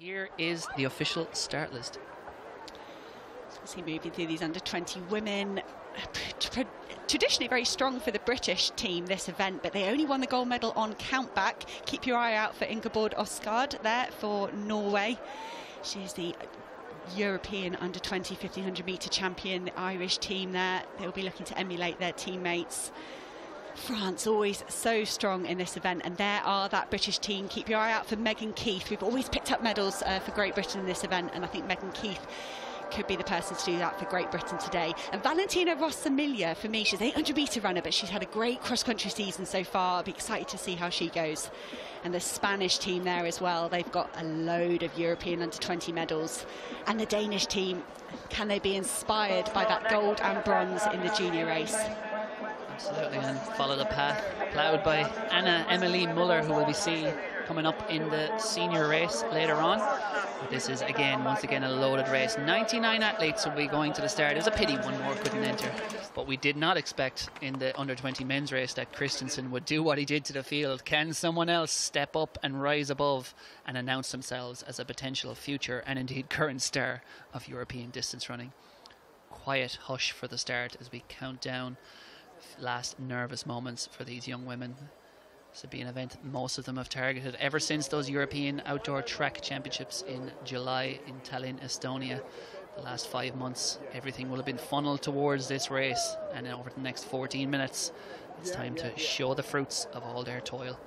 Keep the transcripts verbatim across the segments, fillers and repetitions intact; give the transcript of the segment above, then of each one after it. Here is the official start list. So see, moving through these under twenty women, traditionally very strong for the British team, this event, but they only won the gold medal on countback. Keep your eye out for Ingeborg Østgård there for Norway. She's the European under twenty fifteen hundred metre champion, the Irish team there. They'll be looking to emulate their teammates. France always so strong in this event, and there are that British team. Keep your eye out for Megan Keith. We've always picked up medals uh, for Great Britain in this event, and I think Megan Keith could be the person to do that for Great Britain today. And Valentina Rosamilia, for me, she's eight hundred metre runner, but she's had a great cross-country season so far. I'll be excited to see how she goes. And the Spanish team there as well, they've got a load of European under twenty medals. And the Danish team, can they be inspired by that gold and bronze in the junior race? Absolutely, and follow the path plowed by Anna Emily Muller, who will be seen coming up in the senior race later on. But this is again, once again, a loaded race. ninety-nine athletes will be going to the start. It's a pity one more couldn't enter, but we did not expect in the under twenty men's race that Christensen would do what he did to the field. Can someone else step up and rise above and announce themselves as a potential future and indeed current star of European distance running? Quiet hush for the start as we count down last nervous moments for these young women. This will be an event most of them have targeted ever since those European outdoor track championships in July in Tallinn, Estonia. The last five months, everything will have been funneled towards this race, and over the next fourteen minutes, it's time to show the fruits of all their toil.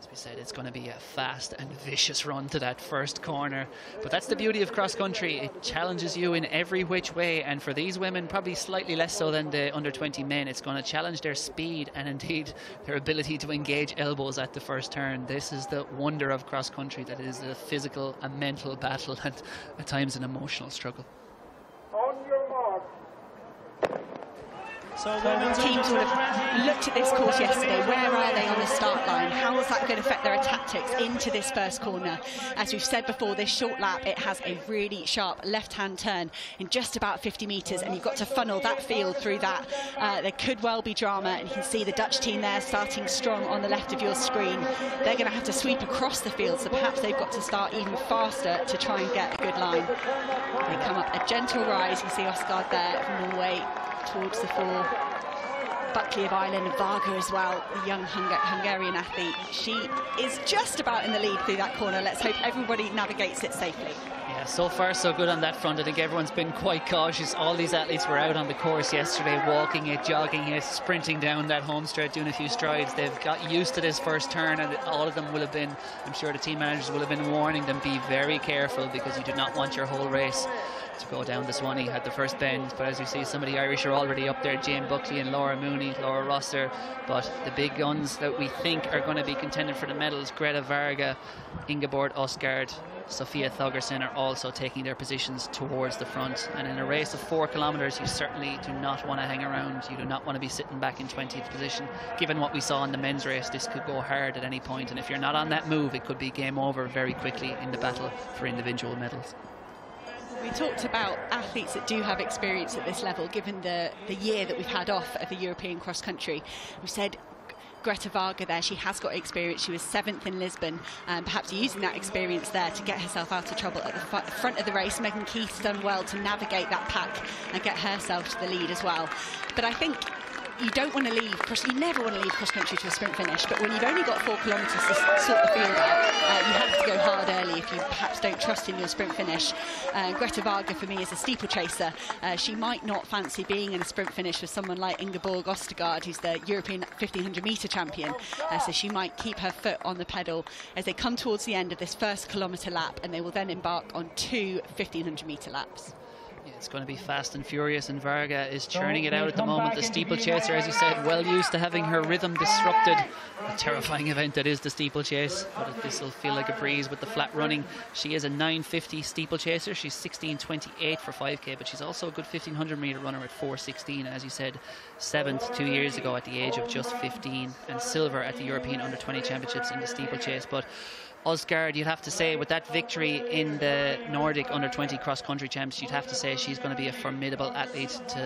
As we said, it's going to be a fast and vicious run to that first corner. But that's the beauty of cross-country. It challenges you in every which way. And for these women, probably slightly less so than the under twenty men, it's going to challenge their speed and indeed their ability to engage elbows at the first turn. This is the wonder of cross-country, that it is a physical and mental battle and at times an emotional struggle. So teams would have looked at this course yesterday. Where are they on the start line? How is that going to affect their tactics into this first corner? As we've said before, this short lap, it has a really sharp left-hand turn in just about fifty metres, and you've got to funnel that field through that. Uh, there could well be drama, and you can see the Dutch team there starting strong on the left of your screen. They're going to have to sweep across the field, so perhaps they've got to start even faster to try and get a good line. They come up a gentle rise. You can see Østgård there from Norway towards the four. Buckley of Ireland and Varga as well, the young Hung Hungarian athlete. She is just about in the lead through that corner. Let's hope everybody navigates it safely. Yeah, so far so good on that front. I think everyone's been quite cautious. All these athletes were out on the course yesterday, walking it, jogging it, sprinting down that home straight, doing a few strides. They've got used to this first turn, and all of them will have been, I'm sure the team managers will have been warning them, be very careful, because you do not want your whole race to go down. The Swanee had the first bend, but as you see, some of the Irish are already up there. Jane Buckley and Laura Mooney, Laura Rosser. But the big guns that we think are going to be contending for the medals, Greta Varga, Ingeborg Østgård, Sofia Thøgersen, are also taking their positions towards the front. And in a race of four kilometres, you certainly do not want to hang around. You do not want to be sitting back in twentieth position. Given what we saw in the men's race, this could go hard at any point, and if you're not on that move, it could be game over very quickly in the battle for individual medals. We talked about athletes that do have experience at this level, given the, the year that we've had off of the European cross-country. We said Greta Varga there, she has got experience. She was seventh in Lisbon, and um, perhaps using that experience there to get herself out of trouble at the front of the race. Megan Keith's done well to navigate that pack and get herself to the lead as well. But I think you don't want to leave, you never want to leave cross-country to a sprint finish, but when you've only got four kilometres to sort the field out, uh, you have to go hard early if you perhaps don't trust in your sprint finish. Uh, Greta Varga, for me, is a steeplechaser. Uh, she might not fancy being in a sprint finish with someone like Ingeborg Østgård, who's the European fifteen hundred metre champion, uh, so she might keep her foot on the pedal as they come towards the end of this first kilometre lap, and they will then embark on two fifteen hundred metre laps. It's going to be fast and furious, and Varga is churning it out at the moment. The steeplechaser, as you said, well used to having her rhythm disrupted. A terrifying event that is the steeplechase, but this will feel like a breeze with the flat running. She is a nine fifty steeplechaser. She's sixteen twenty-eight for five K, but she's also a good fifteen hundred metre runner at four sixteen, as you said, seventh two years ago at the age of just fifteen, and silver at the European under twenty championships in the steeplechase. But Østgård, you'd have to say, with that victory in the Nordic under twenty cross-country champs, you'd have to say she's going to be a formidable athlete to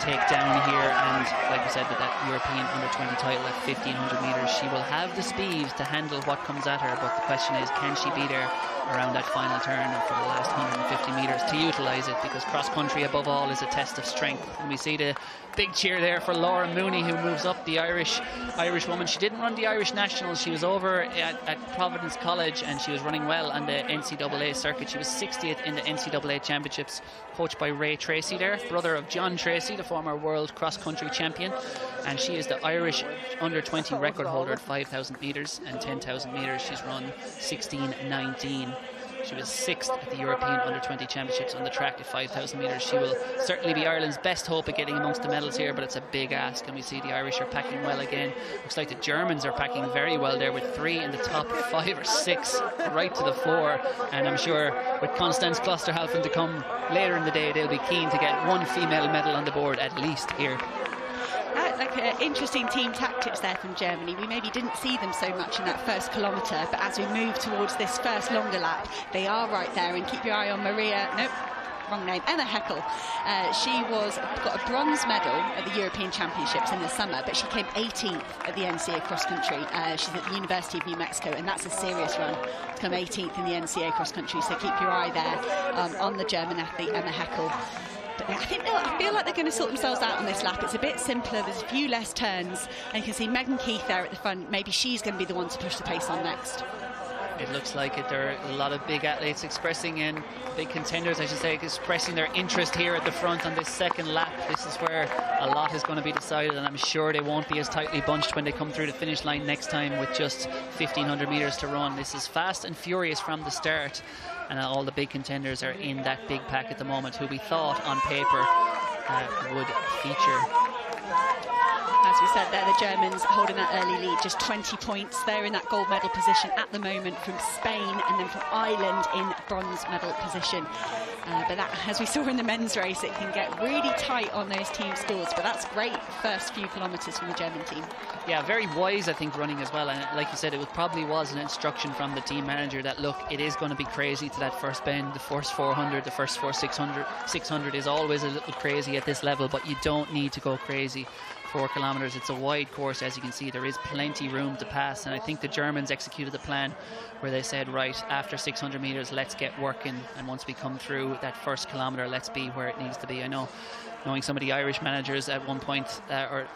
take down here. And like we said, with that European under twenty title at fifteen hundred meters, she will have the speed to handle what comes at her. But the question is, can she be there around that final turn and for the last one hundred fifty meters to utilise it? Because cross-country, above all, is a test of strength. And we see the big cheer there for Laura Mooney, who moves up, the Irish Irish woman. She didn't run the Irish Nationals. She was over at, at Providence College, and she was running well on the N C A A circuit. She was sixtieth in the N C A A Championships, coached by Ray Tracy there, brother of John Tracy, the former world cross-country champion. And she is the Irish under twenty record holder at five thousand meters and ten thousand meters. She's run sixteen nineteen. She was sixth at the European under twenty Championships on the track at five thousand metres. She will certainly be Ireland's best hope of getting amongst the medals here, but it's a big ask, and we see the Irish are packing well again. Looks like the Germans are packing very well there, with three in the top five or six, right to the four. And I'm sure with Constance Klosterhalfen to come later in the day, they'll be keen to get one female medal on the board at least here. Like uh, interesting team tactics there from Germany. We maybe didn't see them so much in that first kilometre, but as we move towards this first longer lap, they are right there. And keep your eye on María... Nope. Wrong name, Emma Heckel. Uh, she was got a bronze medal at the European Championships in the summer, but she came eighteenth at the N C A A Cross Country. Uh, she's at the University of New Mexico, and that's a serious run to come eighteenth in the N C A A Cross Country. So keep your eye there um, on the German athlete Emma Heckel. But I think I feel like they're going to sort themselves out on this lap. It's a bit simpler. There's a few less turns, and you can see Megan Keith there at the front. Maybe she's going to be the one to push the pace on next. It looks like it. There are a lot of big athletes expressing in, big contenders, I should say, expressing their interest here at the front on this second lap. This is where a lot is going to be decided, and I'm sure they won't be as tightly bunched when they come through the finish line next time with just fifteen hundred metres to run. This is fast and furious from the start, and all the big contenders are in that big pack at the moment, who we thought on paper uh, would feature. As we said there, the Germans holding that early lead, just twenty points. They're in that gold medal position at the moment, from Spain, and then from Ireland in bronze medal position. Uh, but that, as we saw in the men's race, it can get really tight on those team scores. But that's great first few kilometres from the German team. Yeah, very wise, I think, running as well. And like you said, it was, probably was an instruction from the team manager that, look, it is going to be crazy to that first bend. The first four hundred, the first four six hundred, six hundred is always a little crazy at this level, but you don't need to go crazy. Four kilometers, it's a wide course. As you can see, there is plenty room to pass, and I think the Germans executed the plan where they said, right, after six hundred meters, let's get working, and once we come through that first kilometer, let's be where it needs to be. I know, knowing some of the Irish managers at one point uh, or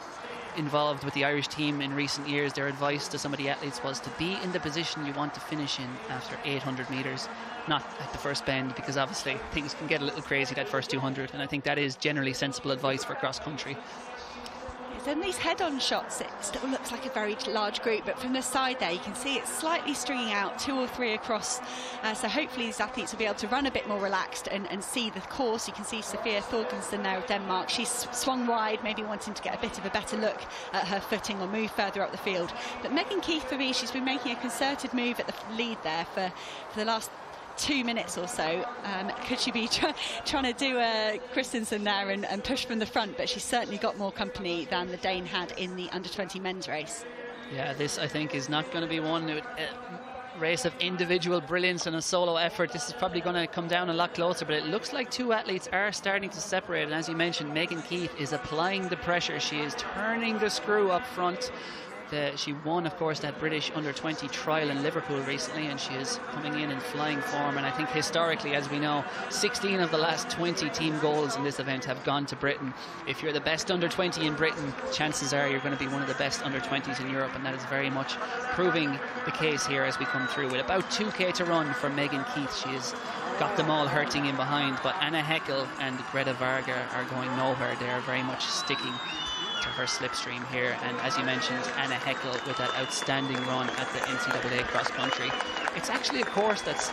involved with the Irish team in recent years, their advice to some of the athletes was to be in the position you want to finish in after eight hundred meters, not at the first bend, because obviously things can get a little crazy that first two hundred, and I think that is generally sensible advice for cross country. Then these head-on shots, it still looks like a very large group, but from the side there you can see it's slightly stringing out, two or three across. Uh, so hopefully these athletes will be able to run a bit more relaxed and, and see the course. You can see Sofia Thøgersen there of Denmark. She's swung wide, maybe wanting to get a bit of a better look at her footing or move further up the field. But Megan Keith, for me, she's been making a concerted move at the lead there for, for the last two minutes or so. Um, could she be try, trying to do a Christensen there and, and push from the front? But she's certainly got more company than the Dane had in the under twenty men's race. Yeah, this I think is not going to be one uh, race of individual brilliance and a solo effort. This is probably going to come down a lot closer, but it looks like two athletes are starting to separate. And as you mentioned, Megan Keith is applying the pressure. She is turning the screw up front. The, she won, of course, that British under twenty trial in Liverpool recently, and she is coming in in flying form. And I think historically, as we know, sixteen of the last twenty team goals in this event have gone to Britain. If you're the best under twenty in Britain, chances are you're going to be one of the best under twenties in Europe, and that is very much proving the case here as we come through. With about two K to run for Megan Keith, she has got them all hurting in behind, but Anna Heckel and Greta Varga are going nowhere. They are very much sticking to her slipstream here. And as you mentioned, Anna Heckel with that outstanding run at the N C A A cross country. It's actually a course that's,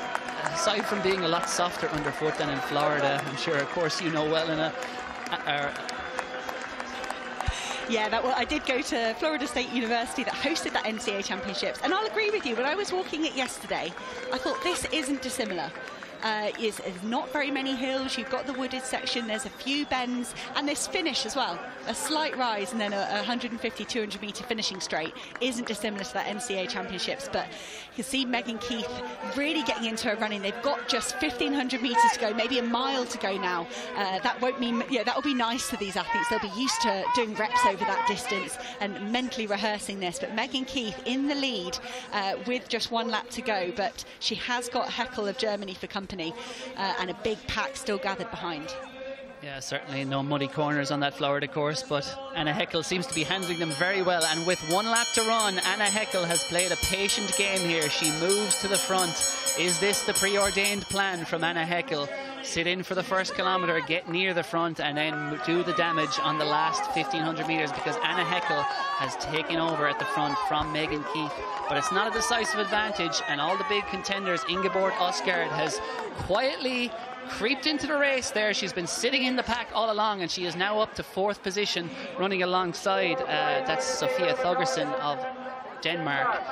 aside from being a lot softer underfoot than in Florida, I'm sure a course you know well in a, a, a Yeah, that, well, I did go to Florida State University that hosted that N C A A Championships, and I'll agree with you, when I was walking it yesterday, I thought this isn't dissimilar. uh, is not very many hills. You've got the wooded section, there's a few bends, and this finish as well, a slight rise and then a one hundred fifty, two hundred metre finishing straight isn't dissimilar to that M C A Championships. But you can see Megan Keith really getting into her running. They've got just fifteen hundred metres to go, maybe a mile to go now. Uh, that won't mean, yeah, that'll be nice to these athletes. They'll be used to doing reps over that distance and mentally rehearsing this. But Megan Keith in the lead uh, with just one lap to go, but she has got Heckel of Germany for company uh, and a big pack still gathered behind. Yeah, certainly no muddy corners on that Florida course, but Anna Heckel seems to be handling them very well. And with one lap to run, Anna Heckel has played a patient game here. She moves to the front. Is this the preordained plan from Anna Heckel? Sit in for the first kilometre, get near the front, and then do the damage on the last fifteen hundred metres, because Anna Heckel has taken over at the front from Megan Keith. But it's not a decisive advantage, and all the big contenders, Ingeborg Østgård has quietly creeped into the race there. She's been sitting in the pack all along, and she is now up to fourth position, running alongside uh, that's Sofia Thøgersen of Denmark.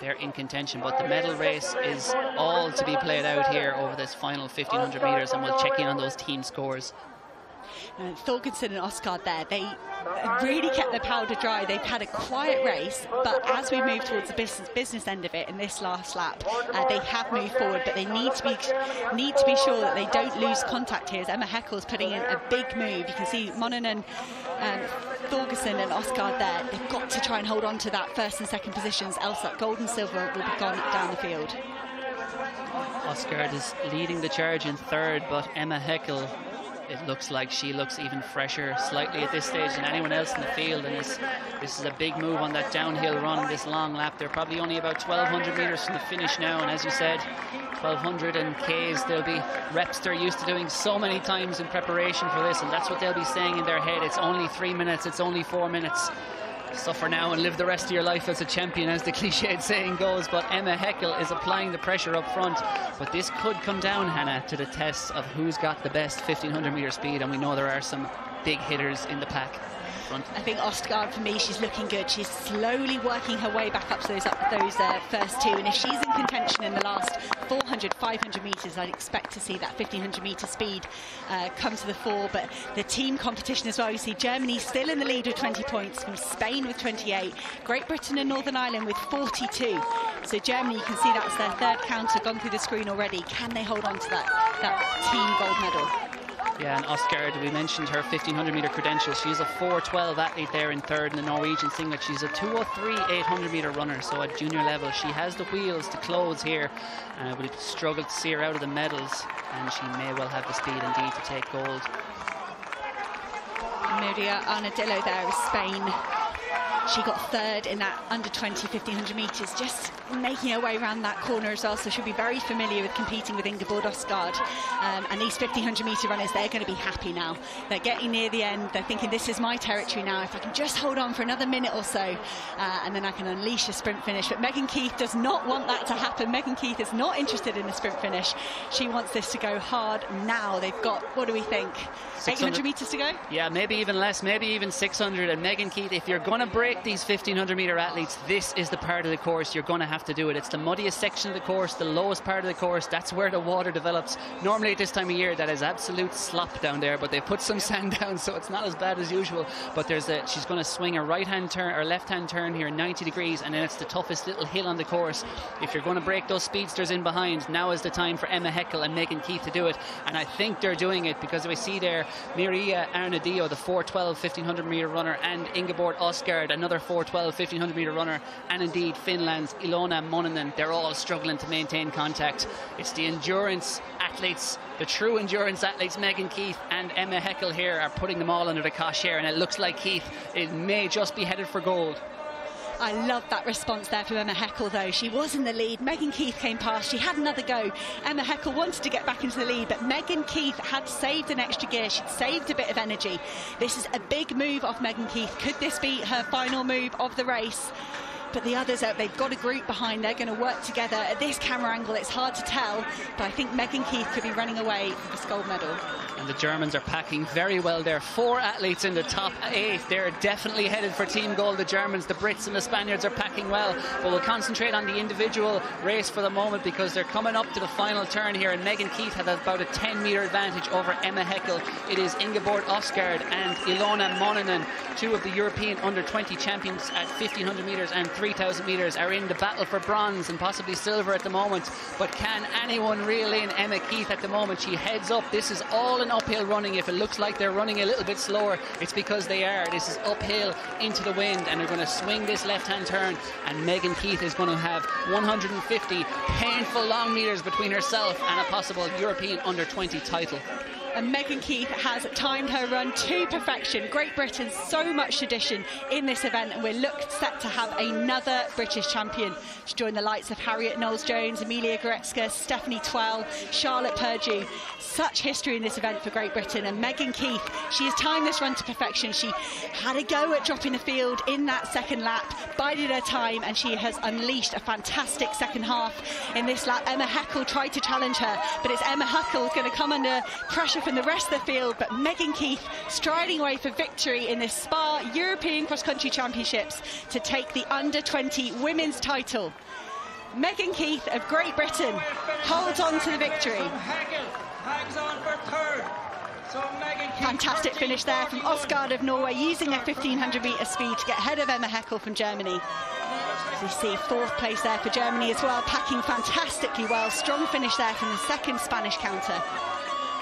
They're in contention, but the medal race is all to be played out here over this final fifteen hundred metres, and we'll check in on those team scores. Uh, Thorgensen and Østgård there, they really kept their powder dry. They've had a quiet race, but as we move towards the business, business end of it in this last lap, uh, they have moved forward, but they need to be need to be sure that they don't lose contact here, as Emma Heckel's putting in a big move. You can see Mononen, um, Thorgensen and Østgård there, they've got to try and hold on to that first and second positions, else that gold and silver will be gone down the field. Østgård is leading the charge in third, but Emma Heckel, it looks like she looks even fresher slightly at this stage than anyone else in the field, and this, this is a big move on that downhill run, this long lap. They're probably only about twelve hundred metres from the finish now, and as you said, twelve hundred and Ks, they'll be reps they're used to doing so many times in preparation for this, and that's what they'll be saying in their head. It's only three minutes, it's only four minutes. Suffer now and live the rest of your life as a champion, as the cliched saying goes. But Emma Heckel is applying the pressure up front, but this could come down, Hannah, to the test of who's got the best fifteen hundred metre speed, and we know there are some big hitters in the pack. I think Østgård, for me, she's looking good. She's slowly working her way back up to those, up those uh, first two. And if she's in contention in the last four hundred, five hundred metres, I'd expect to see that fifteen hundred metre speed uh, come to the fore. But the team competition as well, you see Germany still in the lead with twenty points, from Spain with twenty-eight, Great Britain and Northern Ireland with forty-two. So Germany, you can see that's their third counter gone through the screen already. Can they hold on to that, that team gold medal? Yeah, and Østgård, we mentioned her fifteen hundred metre credentials. She's a four twelve athlete there in third in the Norwegian singlet. She's a two oh three, eight hundred metre runner, so at junior level she has the wheels to close here, uh, but it struggled to see her out of the medals, and she may well have the speed indeed to take gold. María Arnedillo there is Spain. She got third in that under twenty, fifteen hundred metres, just making her way around that corner as well. So she'll be very familiar with competing with Ingeborg Østgård. Um, and these fifteen hundred metre runners, they're going to be happy now. They're getting near the end. They're thinking, this is my territory now. If I can just hold on for another minute or so, uh, and then I can unleash a sprint finish. But Megan Keith does not want that to happen. Megan Keith is not interested in a sprint finish. She wants this to go hard now. They've got, what do we think, eight hundred metres to go? Yeah, maybe even less, maybe even six hundred. And Megan Keith, if you're going to break these fifteen hundred metre athletes, this is the part of the course you're going to have to do it. It's the muddiest section of the course, the lowest part of the course. That's where the water develops. Normally at this time of year, that is absolute slop down there, but they put some sand down, so it's not as bad as usual. But there's a, she's going to swing a right-hand turn or left-hand turn here, ninety degrees, and then it's the toughest little hill on the course. If you're going to break those speedsters in behind, now is the time for Emma Heckel and Megan Keith to do it, and I think they're doing it, because we see there María Arnedillo, the four twelve, fifteen hundred metre runner, and Ingeborg Østgård, another four twelve, fifteen hundred metre runner, and indeed Finland's Ilona Mononen. They're all struggling to maintain contact. It's the endurance athletes, the true endurance athletes, Megan Keith and Emma Heckel here, are putting them all under the cosh here, and it looks like Keith, it may just be headed for gold. I love that response there from Emma Heckel, though. She was in the lead. Megan Keith came past. She had another go. Emma Heckel wanted to get back into the lead, but Megan Keith had saved an extra gear. She'd saved a bit of energy. This is a big move off Megan Keith. Could this be her final move of the race? but the others, are, they've got a group behind, they're going to work together. At this camera angle, it's hard to tell, but I think Megan Keith could be running away with this gold medal. And the Germans are packing very well there. Four athletes in the top eight. They're definitely headed for team gold, the Germans. The Brits and the Spaniards are packing well, but we'll concentrate on the individual race for the moment because they're coming up to the final turn here, and Megan Keith had about a ten metre advantage over Emma Heckel. It is Ingeborg Østgård and Ilona Mononen, two of the European under twenty champions at fifteen hundred metres and three thousand metres, are in the battle for bronze and possibly silver at the moment. But can anyone reel in Emma Keith at the moment? She heads up. This is all an uphill running. If it looks like they're running a little bit slower, it's because they are. This is uphill into the wind, and they're going to swing this left-hand turn, and Megan Keith is going to have one hundred fifty painful long metres between herself and a possible European under twenty title. And Megan Keith has timed her run to perfection. Great Britain, so much tradition in this event, and we're looked set to have another British champion. She joined the likes of Harriet Knowles-Jones, Amelia Gretzka, Stephanie Twell, Charlotte Purdue. Such history in this event for Great Britain, and Megan Keith, she has timed this run to perfection. She had a go at dropping the field in that second lap, bided her time, and she has unleashed a fantastic second half in this lap. Emma Heckel tried to challenge her, but it's Emma Heckel going to come under pressure from the rest of the field, but Megan Keith striding away for victory in this SPAR European Cross Country Championships to take the under twenty women's title. Megan Keith of Great Britain holds on to the victory. Hangs on for third. So fantastic finish there from Østgård of Norway, using her fifteen hundred metre speed to get ahead of Emma Heckel from Germany. As we see, fourth place there for Germany as well, packing fantastically well. Strong finish there from the second Spanish counter.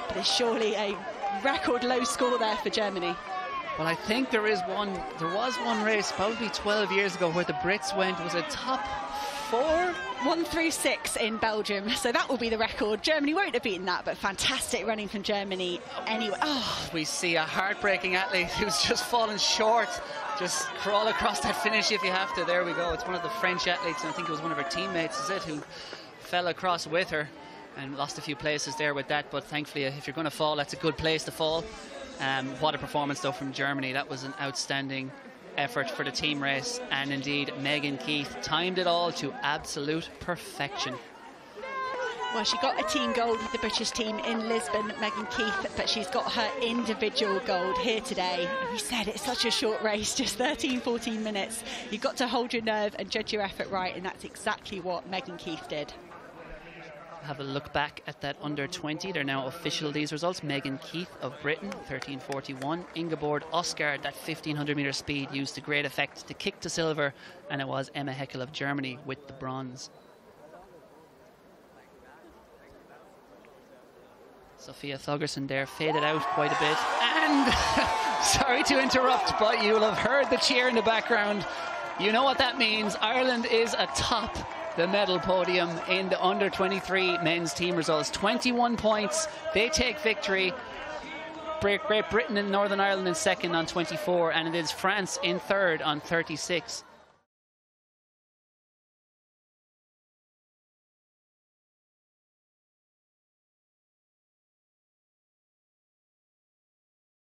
But it's surely a record low score there for Germany. Well, I think there is one, there was one race probably twelve years ago where the Brits went, was a top four? One through six in Belgium, so that will be the record. Germany won't have beaten that, but fantastic running from Germany anyway. Oh. We see a heartbreaking athlete who's just fallen short. Just crawl across that finish if you have to. There we go. It's one of the French athletes, and I think it was one of her teammates, is it, who fell across with her and lost a few places there with that. But thankfully, if you're going to fall, that's a good place to fall. Um, what a performance, though, from Germany. That was an outstanding effort for the team race, and indeed Megan Keith timed it all to absolute perfection. Well, she got a team gold with the British team in Lisbon, Megan Keith, but she's got her individual gold here today. We said it's such a short race, just thirteen, fourteen minutes. You've got to hold your nerve and judge your effort right, and that's exactly what Megan Keith did. Have a look back at that under twenty. They're now official, these results. Megan Keith of Britain, thirteen forty-one. Ingeborg Østgård, that fifteen hundred metre speed used to great effect to kick to silver, and it was Emma Heckel of Germany with the bronze. Sofia Thøgersen there faded out quite a bit, and sorry to interrupt, but you'll have heard the cheer in the background. You know what that means. Ireland is atop the medal podium in the under twenty-three men's team results. twenty-one points, they take victory. Great Britain and Northern Ireland in second on twenty-four, and it is France in third on thirty-six.